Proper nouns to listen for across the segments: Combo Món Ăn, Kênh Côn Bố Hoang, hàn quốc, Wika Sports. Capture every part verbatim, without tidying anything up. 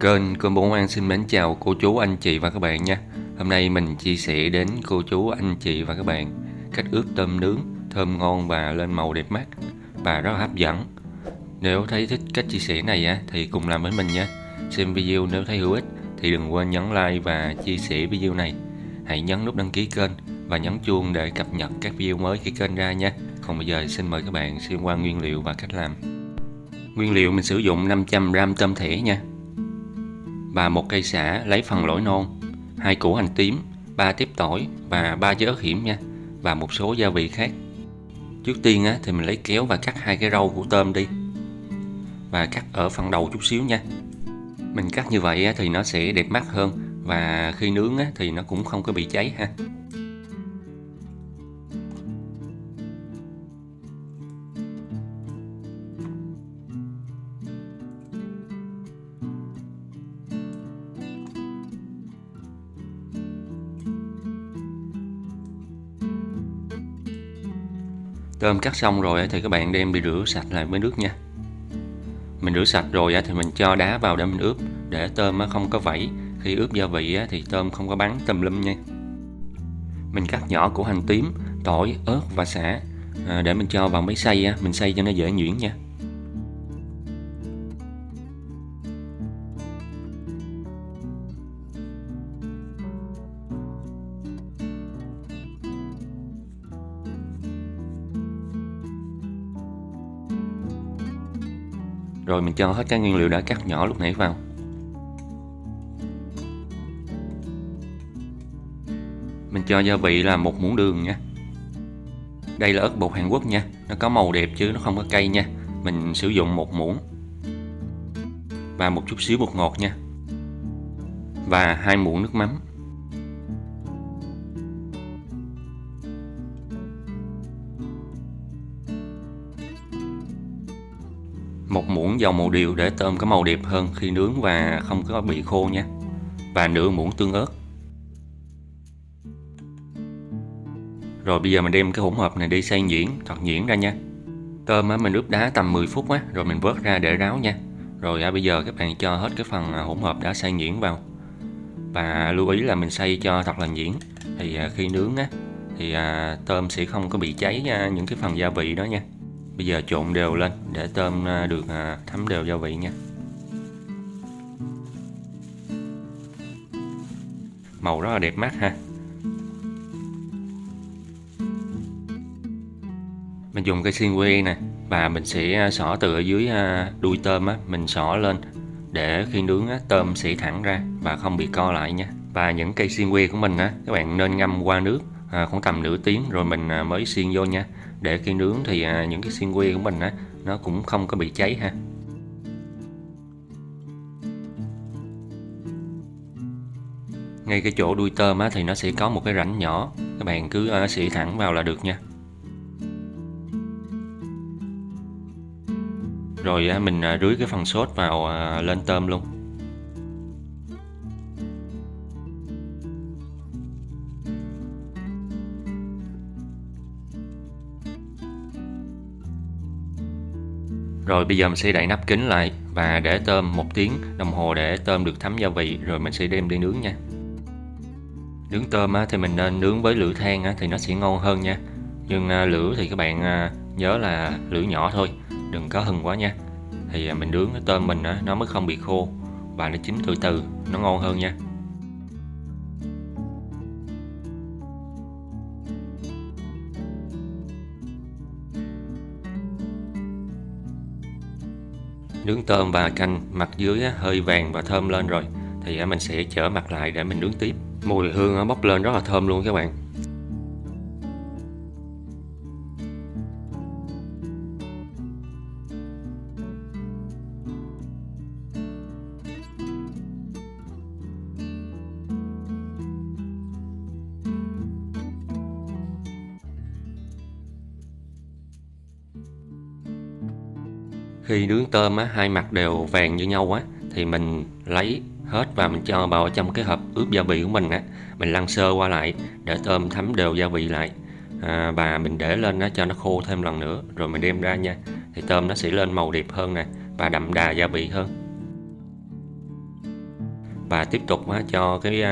Kênh Côn Bố Hoang xin mến chào cô chú anh chị và các bạn nha. Hôm nay mình chia sẻ đến cô chú anh chị và các bạn cách ướp tôm nướng thơm ngon và lên màu đẹp mắt và rất hấp dẫn. Nếu thấy thích cách chia sẻ này á thì cùng làm với mình nha. Xem video nếu thấy hữu ích thì đừng quên nhấn like và chia sẻ video này. Hãy nhấn nút đăng ký kênh và nhấn chuông để cập nhật các video mới khi kênh ra nha. Còn bây giờ xin mời các bạn xem qua nguyên liệu và cách làm. Nguyên liệu mình sử dụng năm trăm gam tôm thẻ nha, và một cây sả lấy phần lõi non, hai củ hành tím, ba tép tỏi và ba trái ớt hiểm nha, và một số gia vị khác. Trước tiên á, thì mình lấy kéo và cắt hai cái râu của tôm đi, và cắt ở phần đầu chút xíu nha. Mình cắt như vậy á, thì nó sẽ đẹp mắt hơn, và khi nướng á, thì nó cũng không có bị cháy ha. Tôm cắt xong rồi thì các bạn đem đi rửa sạch lại với nước nha. Mình rửa sạch rồi thì mình cho đá vào để mình ướp, để tôm không có vẩy. Khi ướp gia vị thì tôm không có bắn tùm lum nha. Mình cắt nhỏ củ hành tím, tỏi, ớt và sả để mình cho vào máy xay, mình xay cho nó dễ nhuyễn nha. Rồi mình cho hết các nguyên liệu đã cắt nhỏ lúc nãy vào. Mình cho gia vị là một muỗng đường nha. Đây là ớt bột Hàn Quốc nha, nó có màu đẹp chứ nó không có cay nha. Mình sử dụng một muỗng. Và một chút xíu bột ngọt nha. Và hai muỗng nước mắm. Một muỗng dầu màu điều để tôm có màu đẹp hơn khi nướng và không có bị khô nha. Và nửa muỗng tương ớt. Rồi bây giờ mình đem cái hỗn hợp này đi xay nhuyễn, thật nhuyễn ra nha. Tôm á mình ướp đá tầm mười phút á, rồi mình vớt ra để ráo nha. Rồi à, bây giờ các bạn cho hết cái phần hỗn hợp đã xay nhuyễn vào. Và lưu ý là mình xay cho thật là nhuyễn. Thì à, khi nướng á thì à, tôm sẽ không có bị cháy à, những cái phần gia vị đó nha. Bây giờ trộn đều lên để tôm được thấm đều gia vị nha. Màu rất là đẹp mắt ha. Mình dùng cây xiên que nè, và mình sẽ xỏ từ ở dưới đuôi tôm á, mình xỏ lên để khi nướng á, tôm sẽ thẳng ra và không bị co lại nha. Và những cây xiên que của mình á, các bạn nên ngâm qua nước khoảng tầm nửa tiếng rồi mình mới xiên vô nha. Để khi nướng thì những cái xiên que của mình á, nó cũng không có bị cháy ha. Ngay cái chỗ đuôi tôm á, thì nó sẽ có một cái rãnh nhỏ. Các bạn cứ xỉ thẳng vào là được nha. Rồi á, mình rưới cái phần sốt vào lên tôm luôn. Rồi bây giờ mình sẽ đậy nắp kín lại và để tôm một tiếng đồng hồ để tôm được thấm gia vị, rồi mình sẽ đem đi nướng nha. Nướng tôm á, thì mình nên nướng với lửa than á, thì nó sẽ ngon hơn nha. Nhưng à, lửa thì các bạn à, nhớ là lửa nhỏ thôi, đừng có hừng quá nha. Thì à, mình nướng cái tôm mình á, nó mới không bị khô và nó chín từ từ, nó ngon hơn nha. Nướng tôm và canh mặt dưới hơi vàng và thơm lên rồi thì mình sẽ trở mặt lại để mình nướng tiếp. Mùi hương bốc lên rất là thơm luôn các bạn. Khi nướng tôm á, hai mặt đều vàng như nhau á, thì mình lấy hết và mình cho vào trong cái hộp ướp gia vị của mình á. Mình lăn sơ qua lại để tôm thấm đều gia vị lại, à, và mình để lên á, cho nó khô thêm lần nữa rồi mình đem ra nha. Thì tôm nó sẽ lên màu đẹp hơn nè và đậm đà gia vị hơn. Và tiếp tục cho cái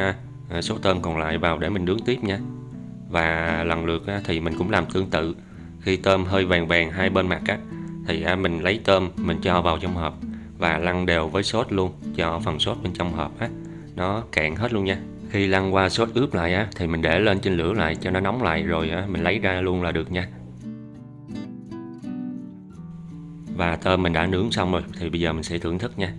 số tôm còn lại vào để mình nướng tiếp nha. Và lần lượt thì mình cũng làm tương tự. Khi tôm hơi vàng vàng hai bên mặt thì mình lấy tôm mình cho vào trong hộp và lăn đều với sốt luôn cho phần sốt bên trong hộp nó cạn hết luôn nha. Khi lăn qua sốt ướp lại á thì mình để lên trên lửa lại cho nó nóng lại rồi mình lấy ra luôn là được nha. Và tôm mình đã nướng xong rồi thì bây giờ mình sẽ thưởng thức nha.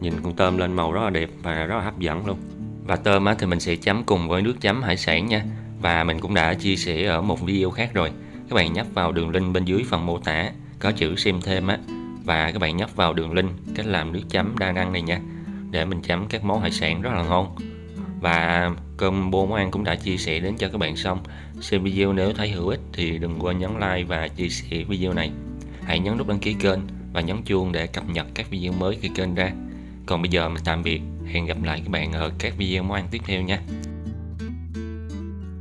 Nhìn con tôm lên màu rất là đẹp và rất là hấp dẫn luôn. Và tôm á thì mình sẽ chấm cùng với nước chấm hải sản nha. Và mình cũng đã chia sẻ ở một video khác rồi. Các bạn nhấp vào đường link bên dưới phần mô tả có chữ xem thêm á, và các bạn nhấp vào đường link cách làm nước chấm đa năng này nha, để mình chấm các món hải sản rất là ngon. Và Combo Món Ăn cũng đã chia sẻ đến cho các bạn xong. Xem video nếu thấy hữu ích thì đừng quên nhấn like và chia sẻ video này. Hãy nhấn nút đăng ký kênh và nhấn chuông để cập nhật các video mới khi kênh ra. Còn bây giờ mình tạm biệt, hẹn gặp lại các bạn ở các video món ăn tiếp theo nha.